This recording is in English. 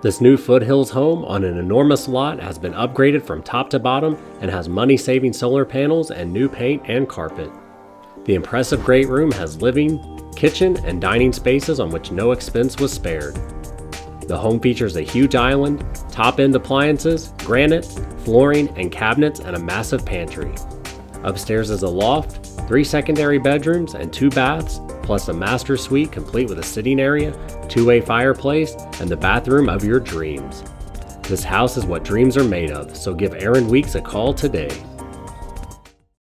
This new Foothills home on an enormous lot has been upgraded from top to bottom and has money-saving solar panels and new paint and carpet. The impressive great room has living, kitchen, and dining spaces on which no expense was spared. The home features a huge island, top-end appliances, granite, flooring, and cabinets, and a massive pantry. Upstairs is a loft, 3 secondary bedrooms, and 2 baths, plus a master suite complete with a sitting area, 2-way fireplace, and the bathroom of your dreams. This house is what dreams are made of, so give Aaron Weeks a call today.